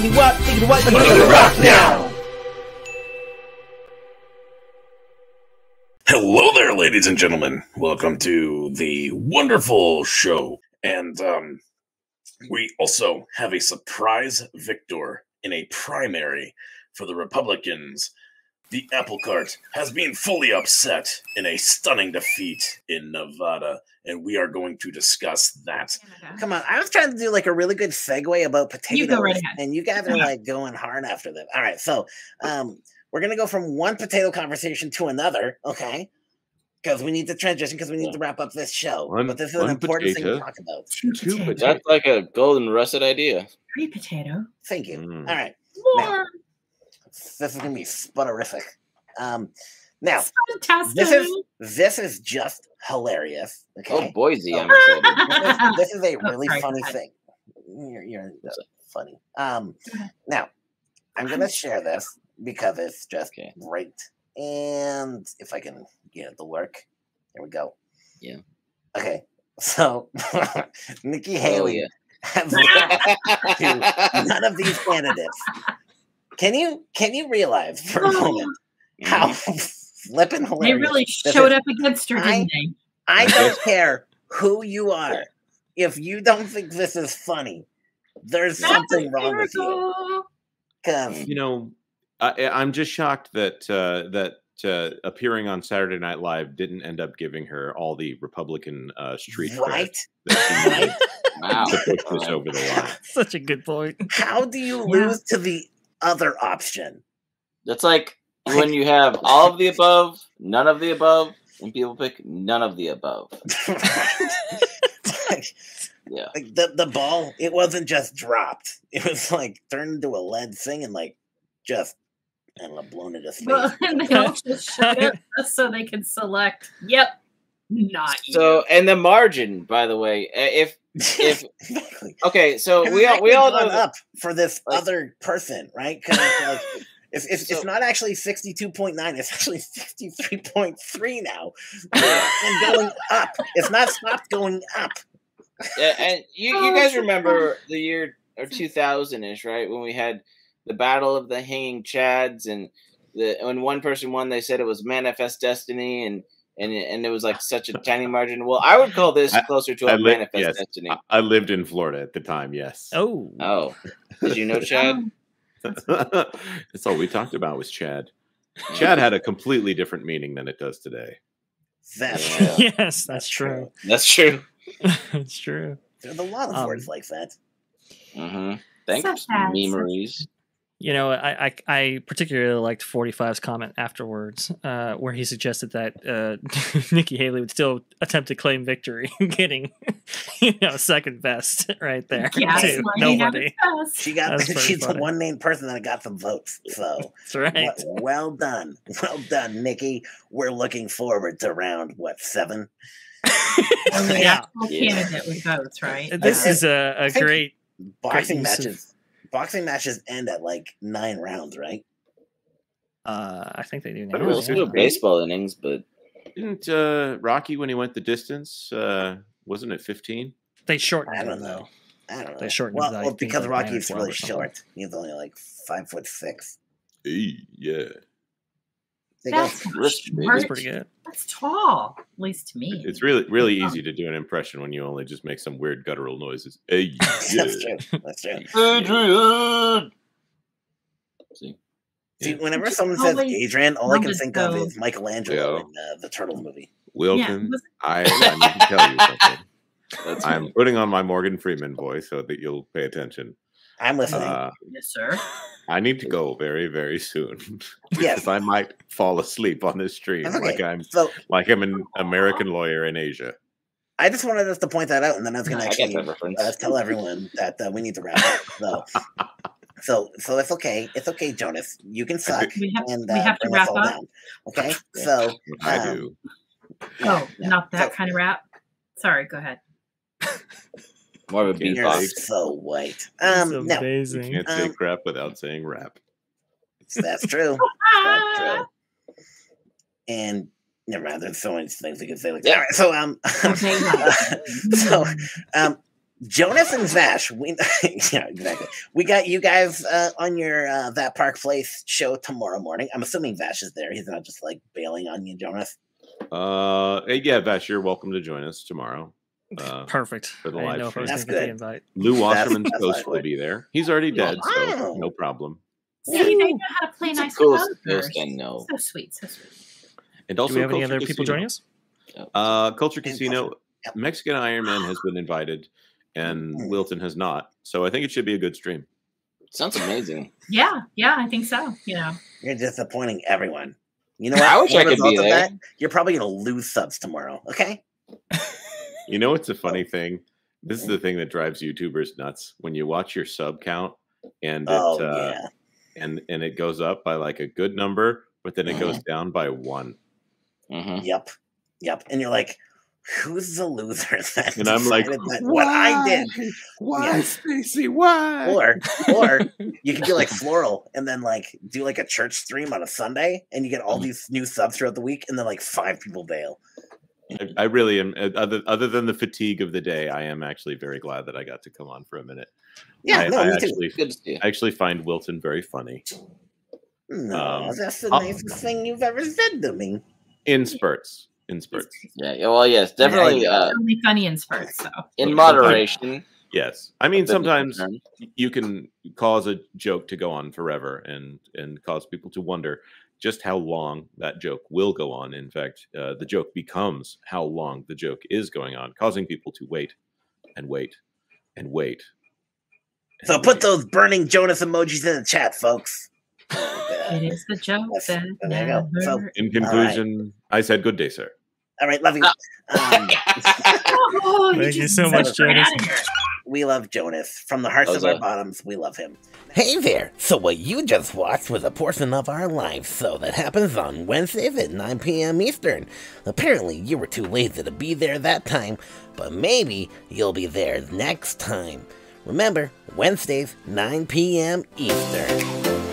Diggity-wop, I'm gonna rock now! Hello there, ladies and gentlemen. Welcome to the wonderful show. And, we also have a surprise victor in a primary for the Republicans. The apple cart has been fully upset in a stunning defeat in Nevada, and we are going to discuss that. Come on, I was trying to do like a really good segue about potatoes, and you guys are like going hard after them. All right, so we're going to go from one potato conversation to another, okay? Because we need to transition, because we need to wrap up this show. But this is an important thing to talk about. Two, that's like a golden russet idea. Three potato. Thank you. All right. More. This is gonna be sputterific. Now, this is just hilarious. Okay? Oh, Boise! I'm excited. This is a really funny thing. You're funny. Now, I'm gonna share this because it's just great. And if I can get it to work, here we go. Yeah. Okay. So, Nikki Haley has lost to none of these candidates. Can you realize for a moment how flippin' hilarious? They really showed up against her, didn't they? I don't care who you are. If you don't think this is funny, there's something wrong with you. You know, I'm just shocked that appearing on Saturday Night Live didn't end up giving her all the Republican street cred that she to push this over the line. Such a good point. How do you lose to the other option? That's like when you have all of the above, none of the above, and people pick none of the above. Like the ball, it wasn't just dropped. It was like turned into a lead thing and like just, I don't know, blown into space. Well, and they all just showed up just so they could select. Yep, not you. So, and the margin, by the way, if okay, so we all know up for this other person, right? Because like, it's not actually 62.9; it's actually 63.3 now. And going up, it's not stopped going up. Yeah, and you guys remember the year or 2000-ish, right? When we had the Battle of the Hanging Chads, and when one person won, they said it was manifest destiny, and it was like such a tiny margin. Well, I would call this closer to a manifest destiny. I lived in Florida at the time, yes. Oh. Did you know Chad? That's all we talked about was Chad. Chad had a completely different meaning than it does today. That's true. Yes, that's true. That's true. That's true. There's a lot of words like that. Thanks, memories. You know, I particularly liked 45's comment afterwards, where he suggested that Nikki Haley would still attempt to claim victory, getting, you know, second best right there. Yes, nobody. She's the one named person that got some votes. So that's right. Well done, Nikki. We're looking forward to round 7. Yeah, candidate with votes, right? This is a great boxing matches. Boxing matches end at like 9 rounds, right? I think they do now. It was still baseball innings, but didn't Rocky, when he went the distance, wasn't it 15? They shortened. I don't know. I don't know. They shortened. Well, because Rocky's really short. He's only like 5'6". Yeah. That's pretty good. That's tall, at least to me. It's really easy to do an impression when you only just make some weird guttural noises. Hey, yeah. That's true. That's true. Adrian. See, whenever someone says Adrian, all I can think of is Michelangelo in the Turtles movie. Wilton, I need to tell you something. I'm putting on my Morgan Freeman voice so that you'll pay attention. I'm listening. Yes, sir. I need to go very, very soon. Yes, I might fall asleep on this stream, like I'm an American lawyer in Asia. I just wanted us to point that out, and then I was going to actually tell everyone that we need to wrap up. So it's okay. It's okay, Jonas. You can suck. We have to wrap up. Down. Okay. So I do. Not that kind of wrap. Sorry. Go ahead. More of a beatbox. So white. That's amazing. You can't say crap without saying rap. That's true. That's true. And never mind. There's so many things we can say. Like, all right. So Jonas and Vash, we yeah, exactly. We got you guys on your that Park Place show tomorrow morning. I'm assuming Vash is there. He's not just like bailing on you, Jonas. Yeah, Vash, you're welcome to join us tomorrow. Perfect. For the live stream. That's good. Invite. Lou Wasserman's ghost will be there. He's already dead, so no problem. Yeah, I know how to play nice with others. So sweet, so sweet. And also, do we have any other people joining us? Culture Casino, Mexican Ironman has been invited. And Wilton has not. So I think it should be a good stream. Sounds amazing. Yeah. Yeah, I think so. You know. You're disappointing everyone. You know what? I wish I could be there. That, you're probably going to lose subs tomorrow. Okay? You know what's a funny thing? This is the thing that drives YouTubers nuts. When you watch your sub count and it, and it goes up by like a good number, but then it goes down by one. Yep. Yep. And you're like, who's the loser that and I'm like, why? What I did? Why, yeah. Stacey? Why? Or you could do like Floral and then like do like a church stream on a Sunday, and you get all these new subs throughout the week, and then like 5 people bail. I really am. Other than the fatigue of the day, I am actually very glad that I got to come on for a minute. Yeah, I actually find Wilton very funny. No, that's the nicest thing you've ever said to me. In spurts. In spurts. Yeah. Well, yes, definitely. Only funny in spurts, though. In moderation. Yes. I mean, sometimes you can cause a joke to go on forever and cause people to wonder just how long that joke will go on. In fact, the joke becomes how long the joke is going on, causing people to wait and wait and wait. So put those burning Jonas emojis in the chat, folks. It is the joke. So, in conclusion, I said good day, sir. All right, love you. Thank you so much, Jonas. We love Jonas. From the hearts of our bottoms, we love him. Hey there. So what you just watched was a portion of our live show that happens on Wednesdays at 9 p.m. Eastern. Apparently, you were too lazy to be there that time, but maybe you'll be there next time. Remember, Wednesdays, 9 p.m. Eastern.